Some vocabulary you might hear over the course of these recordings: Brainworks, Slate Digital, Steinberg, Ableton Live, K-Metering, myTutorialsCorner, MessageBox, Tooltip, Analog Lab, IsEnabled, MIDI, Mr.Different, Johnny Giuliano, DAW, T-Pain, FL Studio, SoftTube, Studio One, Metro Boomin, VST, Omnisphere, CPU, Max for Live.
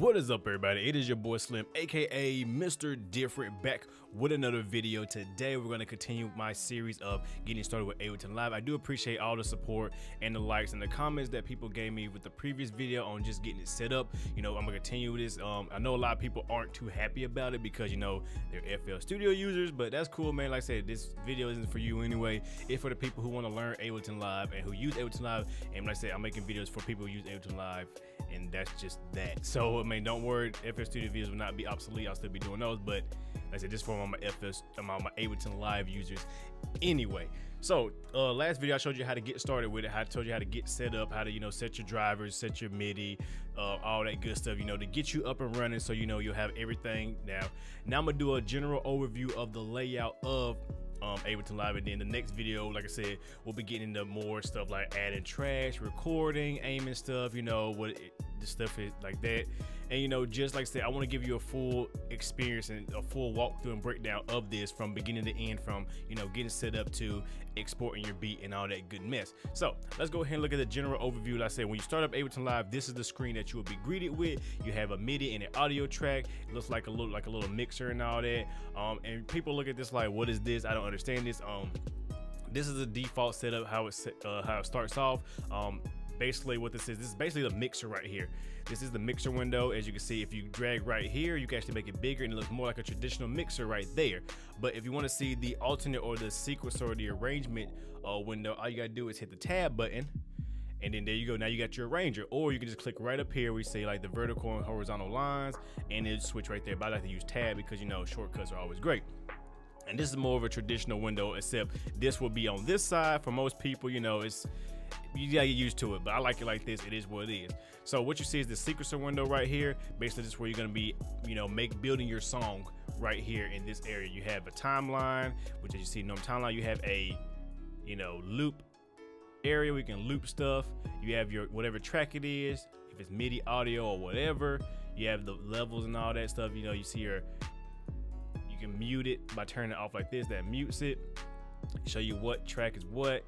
What is up, everybody? It is your boy Slim, aka Mr. Different, back with another video. Today we're going to continue my series of getting started with Ableton Live. I do appreciate all the support and the likes and the comments that people gave me with the previous video on just getting it set up. You know, I'm going to continue this. I know a lot of people aren't too happy about it because, you know, they're FL Studio users, but that's cool, man. Like I said, this video isn't for you anyway. It's for the people who want to learn Ableton Live and who use Ableton Live. And like I said, I'm making videos for people who use Ableton Live, and that's just that. So I mean, don't worry, FL Studio videos will not be obsolete. I'll still be doing those, but like I said, just for all my Ableton Live users anyway. So last video I showed you how to get started with it. I told you how to get set up, how to, you know, set your drivers, set your MIDI, all that good stuff, you know, to get you up and running, so you know you'll have everything. Now I'm gonna do a general overview of the layout of Ableton Live, and then the next video, like I said, we'll be getting into more stuff like adding tracks, recording, aiming stuff, you know, the stuff is like that. And you know, just like I said, I want to give you a full experience and a full walkthrough and breakdown of this from beginning to end, from, you know, getting set up to exporting your beat and all that good mess. So let's go ahead and look at the general overview. Like I said, when you start up Ableton Live, this is the screen that you will be greeted with. You have a MIDI and an audio track. It looks like a little mixer and all that. And people look at this like, what is this? I don't understand this. This is the default setup, how it starts off. Basically what this is basically the mixer right here. This is the mixer window. As you can see, if you drag right here, you can actually make it bigger and it looks more like a traditional mixer right there. But if you want to see the alternate or the sequence or the arrangement window, all you gotta do is hit the tab button, and then there you go. Now you got your arranger, or you can just click right up here. We say like the vertical and horizontal lines, and it'll switch right there. But I like to use tab because, you know, shortcuts are always great. And this is more of a traditional window, except this will be on this side. For most people, you know, it's, you gotta get used to it, but I like it like this. It is what it is. So what you see is the sequencer window right here. Basically, this is where you're gonna be, you know, building your song right here in this area. You have a timeline, which, as you see, normal timeline. You have a, you know, loop area where you can loop stuff. You have your whatever track it is, if it's MIDI audio or whatever. You have the levels and all that stuff. You know, you see your, you can mute it by turning it off like this. That mutes it. Show you what track is what,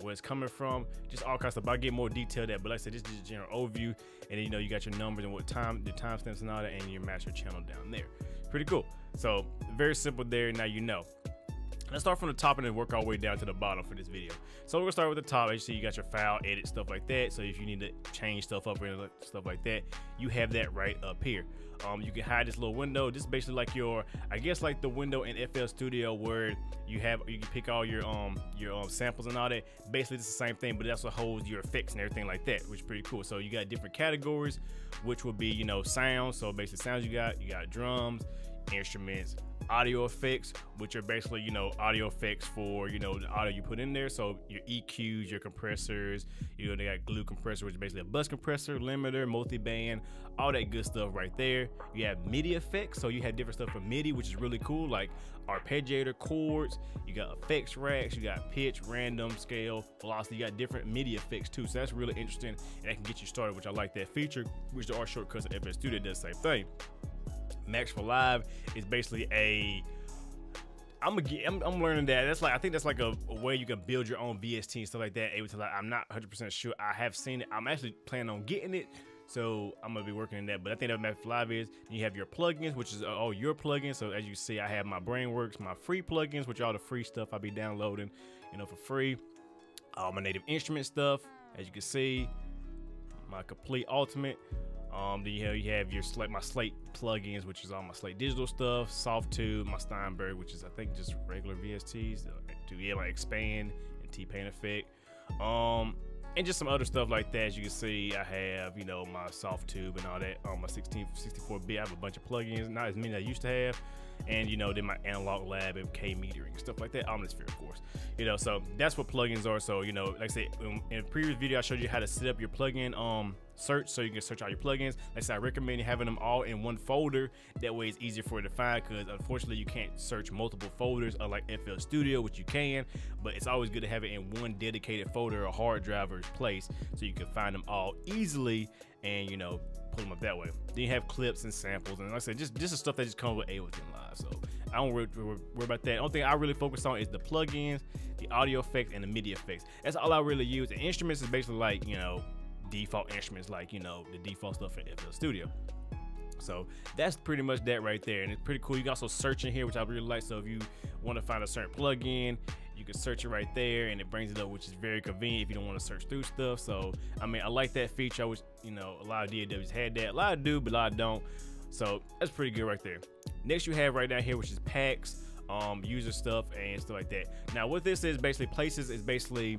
where it's coming from, just all kinds of stuff. I'll get more detail that, but like I said, this is just a general overview. And then, you know, you got your numbers and what time, the timestamps and all that, and your master channel down there. Pretty cool. So very simple there. Now you know. Let's start from the top and then work our way down to the bottom for this video. So we're gonna start with the top. As you see, you got your file, edit, stuff like that. So if you need to change stuff up and stuff like that, you have that right up here. You can hide this little window. This is basically like your, I guess, like the window in FL Studio where you have, you can pick all your samples and all that. Basically, it's the same thing, but it also holds your effects and everything like that, which is pretty cool. So you got different categories, which would be, you know, sounds. So basically, sounds you got drums, instruments, audio effects, which are basically, you know, audio effects for, you know, the audio you put in there. So your EQs, your compressors, you know, they got glue compressor, which is basically a bus compressor, limiter, multi-band, all that good stuff right there. You have MIDI effects, so you have different stuff for MIDI, which is really cool, like arpeggiator, chords. You got effects racks, you got pitch, random, scale, velocity. You got different MIDI effects too, so that's really interesting, and that can get you started, which I like that feature, which there are shortcuts in FL Studio that does the same thing. Max for Live is basically a, I'm learning that. That's like, I think that's like a way you can build your own VST and stuff like that. Ableton Live, I'm not 100% sure. I have seen it. I'm actually planning on getting it, so I'm gonna be working in that. But I think that Max for Live is. You have your plugins, which is all your plugins. So as you see, I have my Brainworks, my free plugins, which are all the free stuff I'll be downloading, you know, for free. All my Native Instruments stuff, as you can see, my complete ultimate. Then you have your my Slate plugins, which is all my Slate Digital stuff, SoftTube, my Steinberg, which is, I think, just regular VSTs, like Expand and T-Pain Effect, and just some other stuff like that. As you can see, I have, you know, my SoftTube and all that on my 64-bit. I have a bunch of plugins, not as many as I used to have, and, you know, then my Analog Lab and K-Metering, stuff like that, Omnisphere, of course. You know, so that's what plugins are. So, you know, like I said, in a previous video, I showed you how to set up your plugin search, so you can search all your plugins. Like I said, I recommend having them all in one folder. That way it's easier for you to find, because unfortunately you can't search multiple folders, unlike FL Studio, which you can, but it's always good to have it in one dedicated folder or hard drive or place, so you can find them all easily and, you know, pull them up that way. Then you have clips and samples, and like I said, just this is stuff that just comes with Ableton Live, so I don't worry about that. The only thing I really focus on is the plugins, the audio effects, and the MIDI effects. That's all I really use. The instruments is basically like, you know, default instruments, like, you know, the default stuff in FL Studio. So that's pretty much that right there, and it's pretty cool. You can also search in here, which I really like. So if you want to find a certain plugin, you can search it right there and it brings it up, which is very convenient if you don't want to search through stuff. So I mean, I like that feature. I wish, you know, a lot of DAWs had that. A lot do, but a lot don't. So that's pretty good right there. Next you have right down here, which is packs, user stuff and stuff like that. Now what this is basically, places is basically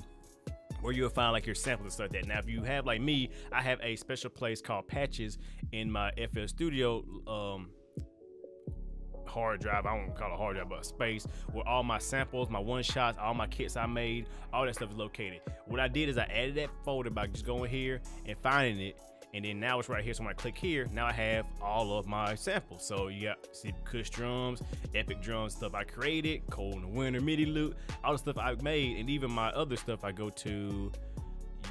where you'll find like your samples and stuff like that. Now if you have like me, I have a special place called patches in my FL Studio hard drive. I won't call it a hard drive, but a space where all my samples, my one shots, all my kits I made, all that stuff is located. What I did is I added that folder by just going here and finding it, and then now it's right here. So when I click here, now I have all of my samples. So you got, see, Cush drums, epic drums, stuff I created, Cold in the Winter, MIDI loop, all the stuff I made, and even my other stuff. I go to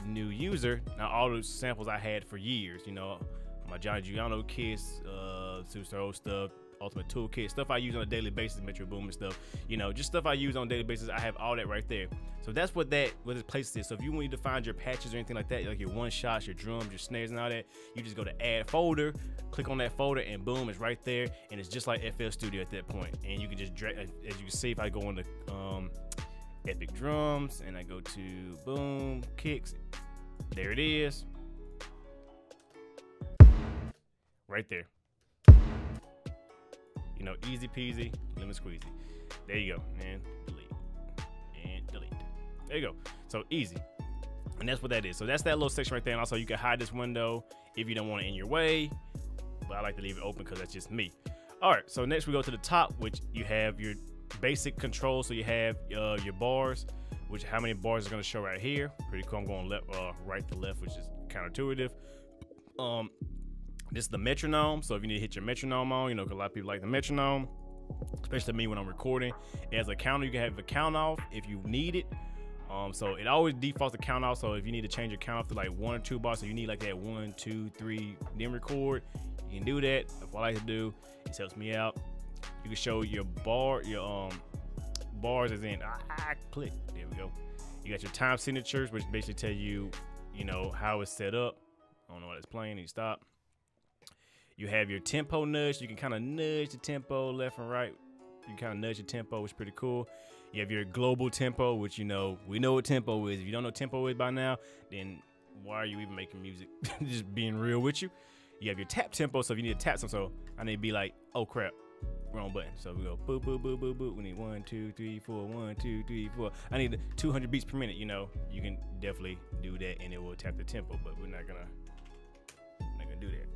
new user, now all those samples I had for years, you know, my Johnny Giuliano kits, super old stuff, Ultimate Toolkit, stuff I use on a daily basis, Metro Boomin stuff, you know, just stuff I use on a daily basis. I have all that right there. So that's what this place is. So if you need to find your patches or anything like that, like your one shots, your drums, your snares and all that, you just go to add folder, click on that folder, and boom, it's right there. And it's just like FL Studio at that point. And you can just drag, as you can see, if I go into epic drums and I go to boom kicks, there it is right there. You know, easy peasy, lemon squeezy. There you go, and delete, and delete. There you go, so easy. And that's what that is. So that's that little section right there. And also you can hide this window if you don't want it in your way, but I like to leave it open because that's just me. All right, so next we go to the top, which you have your basic control. So you have your bars, which how many bars is gonna show right here. Pretty cool, I'm going left, right to left, which is counterintuitive. This is the metronome, so if you need to hit your metronome on, you know, 'cause a lot of people like the metronome, especially me when I'm recording. As a counter, you can have a count off if you need it. So it always defaults to count off. So if you need to change your count off to like 1 or 2 bars, so you need like that 1, 2, 3, then record, you can do that. That's what I like to do. It helps me out. You can show your bar, your bars as in click. There we go. You got your time signatures, which basically tell you, you know, how it's set up. I don't know what it's playing. You stop. You have your tempo nudge. You can kind of nudge the tempo left and right. You kind of nudge your tempo, which is pretty cool. You have your global tempo, which, you know, we know what tempo is. If you don't know what tempo is by now, then why are you even making music? Just being real with you. You have your tap tempo. So if you need to tap something, so I need to be like, oh crap, wrong button. So we go boop, boop, boop, boop, boop. We need 1, 2, 3, 4, 1, 2, 3, 4. I need 200 beats per minute. You know, you can definitely do that and it will tap the tempo, but we're not gonna do that.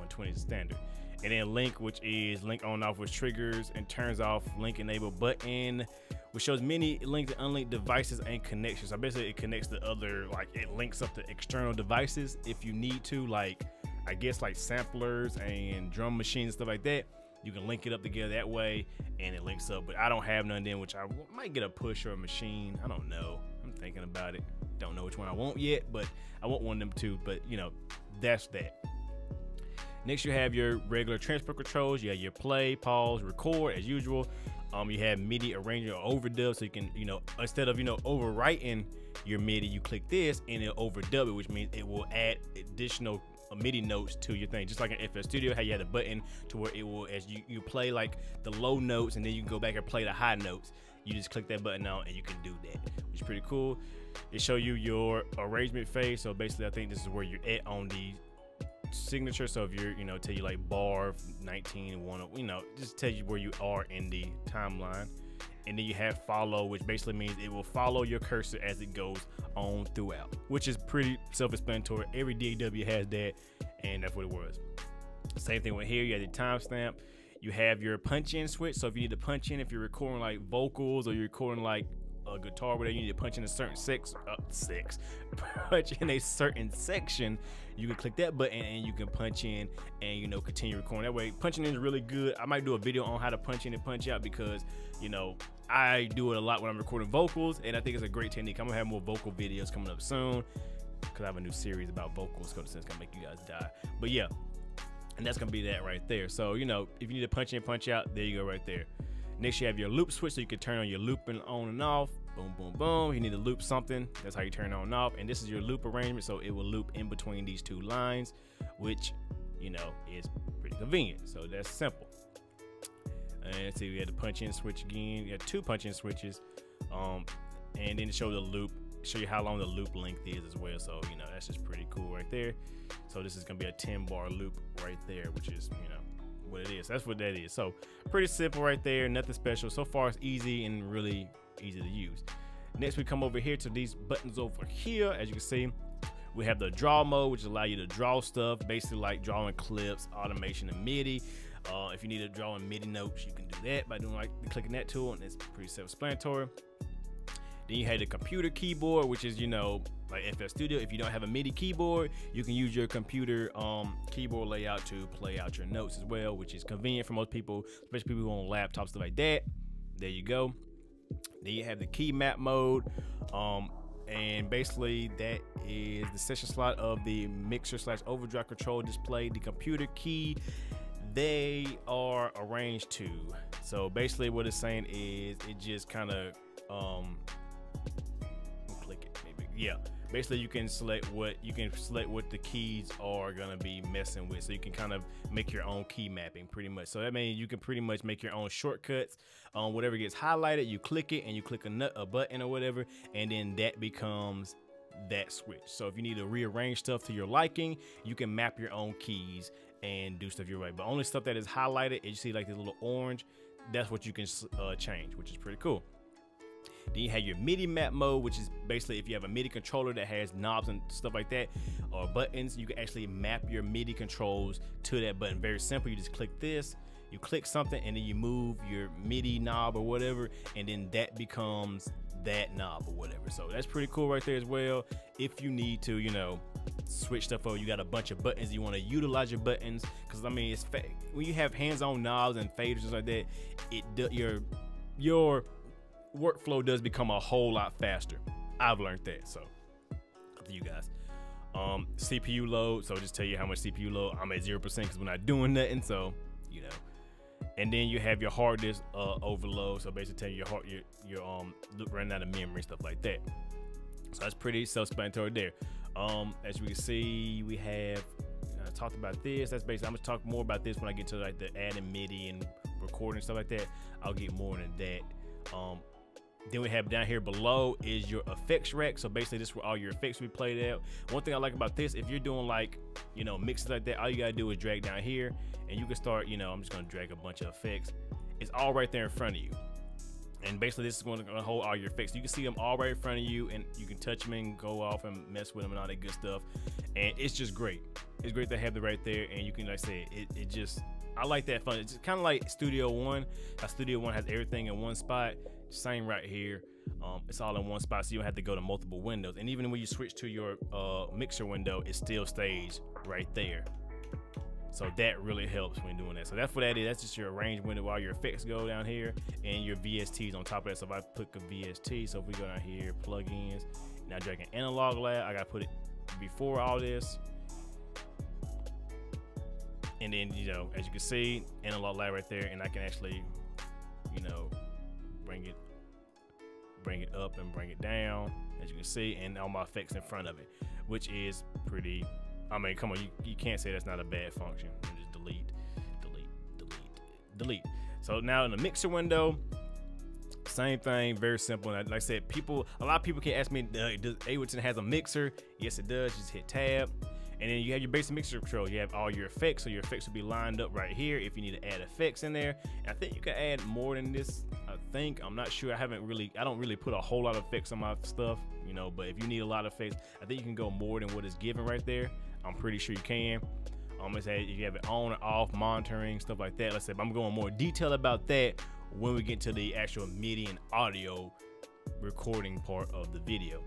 120 is standard. And then link, which is link on off, which triggers and turns off link enable button, which shows many linked and unlinked devices and connections. So basically it connects to other, like it links up to external devices if you need to, like I guess like samplers and drum machines, stuff like that. You can link it up together that way and it links up, but I don't have none then, which I might get a push or a machine. I don't know. I'm thinking about it. Don't know which one I want yet, but I want one of them too. But you know, that's that. Next, you have your regular transfer controls. You have your play, pause, record as usual. You have MIDI arranger or overdub, so you can, you know, instead of, you know, overwriting your MIDI, you click this and it'll overdub it, which means it will add additional MIDI notes to your thing. Just like in FL Studio, how you had a button to where it will, as you play like the low notes and then you can go back and play the high notes. You just click that button on and you can do that, which is pretty cool. It shows you your arrangement phase. So basically, I think this is where you're at on the signature. So if you're, you know, tell you like bar 19 1, you know, just tell you where you are in the timeline. And then you have follow, which basically means it will follow your cursor as it goes on throughout, which is pretty self-explanatory. Every DAW has that, and that's what it was. Same thing with here. You have the timestamp. You have your punch in switch. So if you need to punch in, if you're recording like vocals or you're recording like a guitar, whatever, you need to punch in a certain section, you can click that button and you can punch in and, you know, continue recording. That way punching in is really good. I might do a video on how to punch in and punch out, because, you know, I do it a lot when I'm recording vocals, and I think it's a great technique. I'm gonna have more vocal videos coming up soon because I have a new series about vocals because it's gonna make you guys die. But yeah, and that's gonna be that right there. So, you know, if you need to punch in, punch out, there you go right there. Next, you have your loop switch, so you can turn on your looping on and off. Boom, boom, boom. You need to loop something. That's how you turn it on and off. And this is your loop arrangement, so it will loop in between these two lines, which, you know, is pretty pretty convenient. So that's simple. And see, we had the punch in switch again. You had two punch in switches, and then it showed the loop, show you how long the loop length is as well. So you know, that's just pretty cool right there. So this is gonna be a 10-bar loop right there, which is, you know, what it is. That's what that is. So pretty simple right there, nothing special. So far it's easy and really easy to use. Next we come over here to these buttons over here. As you can see, we have the draw mode, which allows you to draw stuff, basically like drawing clips, automation, and MIDI. If you need to draw in MIDI notes, you can do that by doing like clicking that tool, and it's pretty self-explanatory. Then you had the computer keyboard, which is, you know, like FL Studio. If you don't have a MIDI keyboard, you can use your computer keyboard layout to play out your notes as well, which is convenient for most people, especially people who own laptops, stuff like that. There you go. Then you have the key map mode, and basically that is the session slot of the mixer slash overdrive control display. The computer key, they are arranged to. So basically what it's saying is it just kind of click it maybe. Yeah, basically you can select what the keys are gonna be messing with, so you can kind of make your own key mapping pretty much. So that means you can pretty much make your own shortcuts on whatever gets highlighted. You click it and you click a button or whatever, and then that becomes that switch. So if you need to rearrange stuff to your liking, you can map your own keys and do stuff your way. But only stuff that is highlighted, you see like this little orange, that's what you can change, which is pretty cool. Then you have your MIDI map mode, which is basically if you have a MIDI controller that has knobs and stuff like that, or buttons, you can actually map your MIDI controls to that button. Very simple. You just click this, you click something, and then you move your MIDI knob or whatever, and then that becomes that knob or whatever. So that's pretty cool right there as well. If you need to, you know, switch stuff over, you got a bunch of buttons, you want to utilize your buttons, because I mean, it's when you have hands-on knobs and faders and like that, your workflow does become a whole lot faster. I've learned that. So up to you guys. CPU load, so just tell you how much CPU load. I'm at 0% because we're not doing nothing, so you know. And then you have your hard disk overload, so basically telling your running out of memory, stuff like that. So that's pretty self-explanatory there. As we can see, we have talked about this. That's basically, I'm gonna talk more about this when I get to like the adding MIDI and recording stuff like that. I'll get more into that. Then we have down here below is your effects rack. So basically this is where all your effects will be played out. One thing I like about this, if you're doing like, you know, mixes like that, all you gotta do is drag down here and you can start, you know, I'm just gonna drag a bunch of effects. It's all right there in front of you. And basically this is gonna hold all your effects. You can see them all right in front of you and you can touch them and go off and mess with them and all that good stuff. And it's just great. It's great to have it right there. And you can, like I said, it just, I like that fun. It's kind of like Studio One. How Studio One has everything in one spot. Same right here. It's all in one spot, so you don't have to go to multiple windows. And even when you switch to your mixer window, it still stays right there. So that really helps when doing that. So that's what that is. That's just your arrange window. All your effects go down here, and your VSTs on top of that. So if I click a VST, so if we go down here, plugins, and I drag an Analog Lab, I gotta put it before all this. And then, you know, as you can see, Analog Lab right there, and I can actually, you know, bring it up and bring it down, as you can see, and all my effects in front of it, which is pretty, I mean, come on, you can't say that's not a bad function. And just delete. So now in the mixer window, same thing, very simple. And like I said, a lot of people can ask me, does Ableton has a mixer? Yes, it does. Just hit tab. And then you have your basic mixer control. You have all your effects, so your effects will be lined up right here if you need to add effects in there. And I think you can add more than this, I think. I'm not sure. I don't really put a whole lot of effects on my stuff, you know, but if you need a lot of effects, I think you can go more than what is given right there. I'm pretty sure you can. Let's say you have it on or off, monitoring, stuff like that. Let's say I'm going more detail about that when we get to the actual MIDI and audio recording part of the video.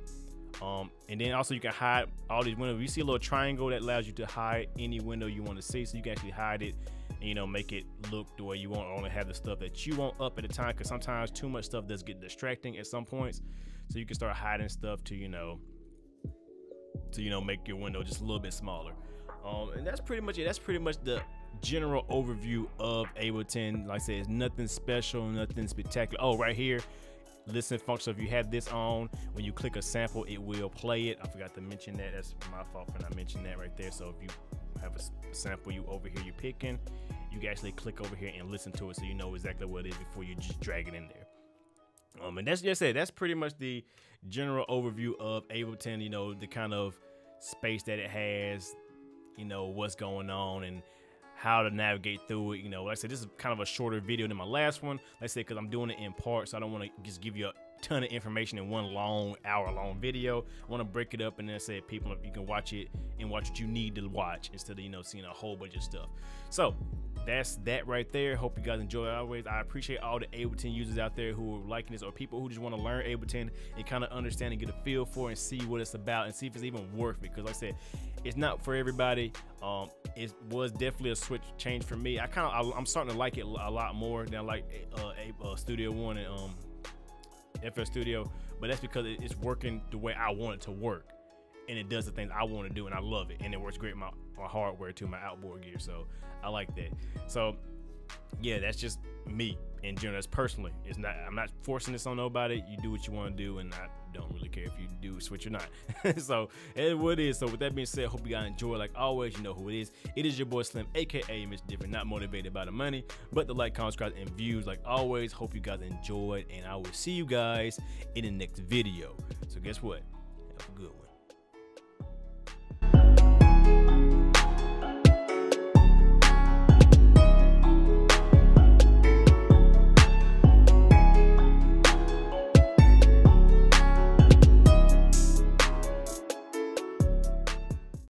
And then also you can hide all these windows. You see a little triangle that allows you to hide any window you want to see, so you can actually hide it and, you know, make it look the way you want, only have the stuff that you want up at a time, because sometimes too much stuff does get distracting at some points. So you can start hiding stuff to, you know, make your window just a little bit smaller. And that's pretty much it. That's pretty much the general overview of Ableton. Like I said, it's nothing special, nothing spectacular. Oh, right here, listen function. So if you have this on, when you click a sample, it will play it. I forgot to mention that. That's my fault for not mentioning that right there. So if you have a sample you over here you're picking, you can actually click over here and listen to it so you know exactly what it is before you just drag it in there. And that's just it. That's pretty much the general overview of Ableton, you know, the kind of space that it has, you know, what's going on and how to navigate through it. You know, like I said, this is kind of a shorter video than my last one, like I said, because I'm doing it in parts, so I don't want to just give you a ton of information in one long hour-long video. I want to break it up and then say, people, you can watch it and watch what you need to watch instead of, you know, seeing a whole bunch of stuff. So that's that right there. Hope you guys enjoy it. Always, I appreciate all the Ableton users out there who are liking this, or people who just want to learn Ableton and kind of understand and get a feel for it and see what it's about and see if it's even worth it, because like I said, it's not for everybody. It was definitely a change for me. I'm starting to like it a lot more than I like Studio One and FL Studio, but that's because it's working the way I want it to work, and it does the things I want to do, and I love it, and it works great with my hardware too, my outboard gear, so I like that. So yeah, that's just me in general. That's personally. It's not, I'm not forcing this on nobody. You do what you want to do, and I don't really care if you do switch or not. So it's what it is. So with that being said, hope you guys enjoy. Like always, you know who it is. It is your boy Slim, aka Mr. Different. Not motivated by the money, but the like, comment, subscribe, and views. Like always, hope you guys enjoyed, and I will see you guys in the next video. So guess what? Have a good one.